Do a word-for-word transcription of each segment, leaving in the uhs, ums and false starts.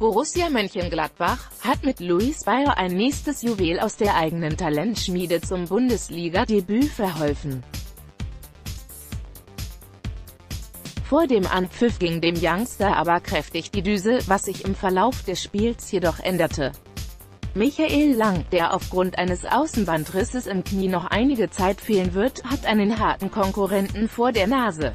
Borussia Mönchengladbach hat mit Louis Beyer ein nächstes Juwel aus der eigenen Talentschmiede zum Bundesliga-Debüt verholfen. Vor dem Anpfiff ging dem Youngster aber kräftig die Düse, was sich im Verlauf des Spiels jedoch änderte. Michael Lang, der aufgrund eines Außenbandrisses im Knie noch einige Zeit fehlen wird, hat einen harten Konkurrenten vor der Nase.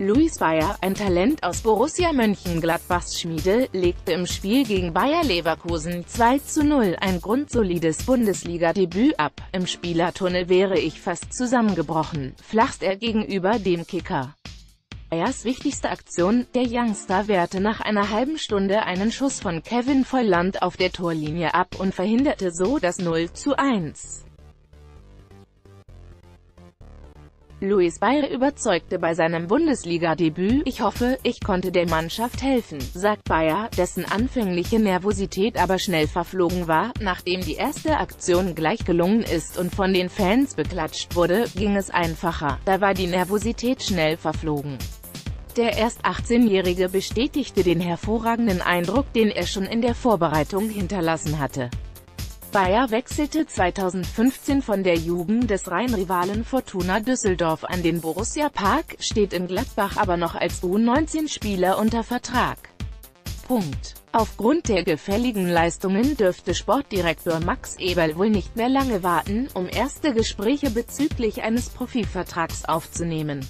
Louis Beyer, ein Talent aus Borussia Mönchengladbachs Schmiede, legte im Spiel gegen Bayer Leverkusen zwei zu null ein grundsolides Bundesliga-Debüt ab. Im Spielertunnel wäre ich fast zusammengebrochen, flacht er gegenüber dem Kicker. Beyers wichtigste Aktion, der Youngster wehrte nach einer halben Stunde einen Schuss von Kevin Volland auf der Torlinie ab und verhinderte so das null zu eins. Louis Beyer überzeugte bei seinem Bundesliga-Debüt. Ich hoffe, ich konnte der Mannschaft helfen, sagt Beyer, dessen anfängliche Nervosität aber schnell verflogen war. Nachdem die erste Aktion gleich gelungen ist und von den Fans beklatscht wurde, ging es einfacher, da war die Nervosität schnell verflogen. Der erst achtzehnjährige bestätigte den hervorragenden Eindruck, den er schon in der Vorbereitung hinterlassen hatte. Beyer wechselte zweitausendfünfzehn von der Jugend des Rhein-Rivalen Fortuna Düsseldorf an den Borussia Park, steht in Gladbach aber noch als U neunzehn-Spieler unter Vertrag. Punkt. Aufgrund der gefälligen Leistungen dürfte Sportdirektor Max Eberl wohl nicht mehr lange warten, um erste Gespräche bezüglich eines Profivertrags aufzunehmen.